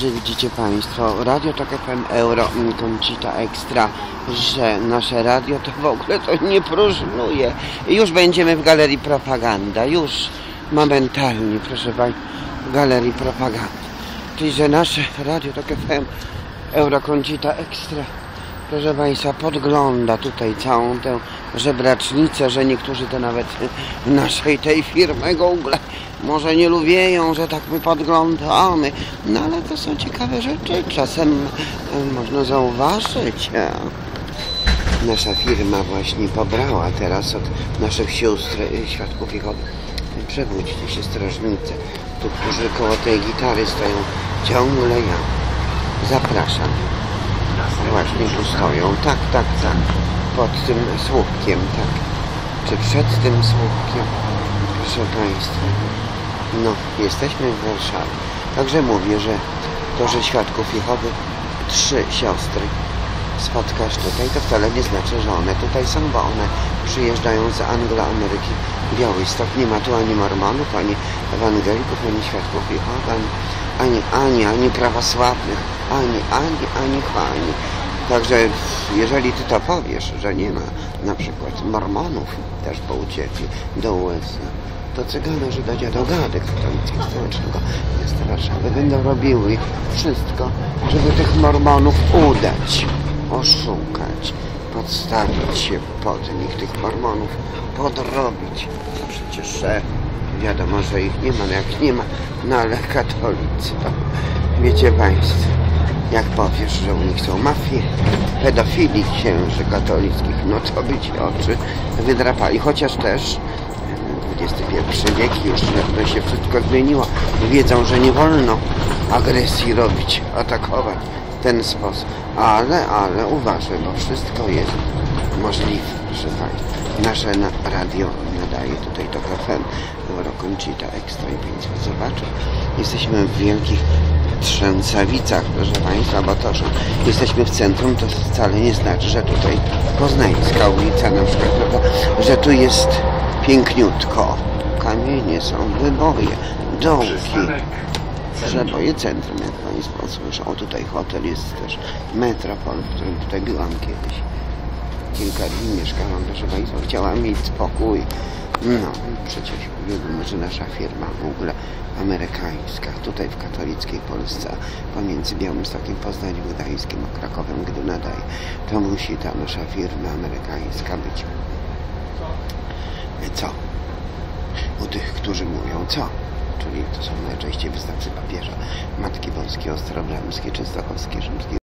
Że widzicie Państwo, Radio Takie FM Euro, koncita ekstra, że nasze radio to w ogóle to nie próżnuje. Już będziemy w galerii Propaganda, już momentalnie, proszę Państwa, w galerii Propaganda. Czyli, że nasze Radio Takie FM Euro, koncita ekstra, proszę Państwa, podgląda tutaj całą tę żebracznicę, że niektórzy to nawet naszej tej firmy Google może nie lubią, że tak my podglądamy. No ale to są ciekawe rzeczy. Czasem można zauważyć. Nasza firma właśnie pobrała teraz od naszych sióstr świadków Jehowy. Przewódźcie się, strażnicy, tu, którzy koło tej gitary stoją ciągle. Ja zapraszam. Właśnie tu stoją, tak, pod tym słupkiem, tak, czy przed tym słupkiem, proszę Państwa, no, jesteśmy w Warszawie, także mówię, że to, że świadków Jehowy, 3 siostry spotkasz tutaj, to wcale nie znaczy, że one tutaj są, bo one przyjeżdżają z Anglo-Ameryki, Białystok, nie ma tu ani mormonów, ani ewangelików, ani świadków Jehowy, ani prawosławnych, ani chwani. Także jeżeli ty to powiesz, że nie ma na przykład mormonów, też po uciekli do USA, to cygana, Żyda, dziadogadek katolickiego stołecznego miasta Warszawy będą robiły wszystko, żeby tych mormonów udać, oszukać, podstawić się pod nich, tych mormonów podrobić. Przecież wiadomo, że ich nie ma, no jak nie ma, no ale katolicy, wiecie Państwo, jak powiesz, że u nich są mafie, pedofili księży katolickich, no to by ci oczy wydrapali, chociaż też XXI wiek już jakby się wszystko zmieniło, wiedzą, że nie wolno agresji robić, atakować w ten sposób, ale uważaj, bo wszystko jest możliwe, proszę Państwa. Nasze radio nadaje tutaj to FM Euro, koncita ekstra, i Państwo zobaczą. Jesteśmy w wielkich Trzęcewicach, proszę Państwa, Batosza. Jesteśmy w centrum, to wcale nie znaczy, że tutaj Poznańska ulica na przykład, że tu jest piękniutko. Kamienie są, wyboje, dołki. Przeboje centrum, jak Państwo słyszą. Tutaj hotel jest też Metropol, w którym tutaj byłam kiedyś. Kilka dni mieszkałam, proszę Państwa, chciałam mieć spokój. No, przecież wiadomo, że nasza firma w ogóle amerykańska, tutaj w katolickiej Polsce, pomiędzy Białymstokiem, Poznaniem, Gdańskim, a Krakowem, gdy nadaje, to musi ta nasza firma amerykańska być. Co? U tych, którzy mówią co? Czyli to są najczęściej wyznawcy papieża, Matki Boskiej, Ostrobramskiej, Częstochowskiej, Rzymskiej.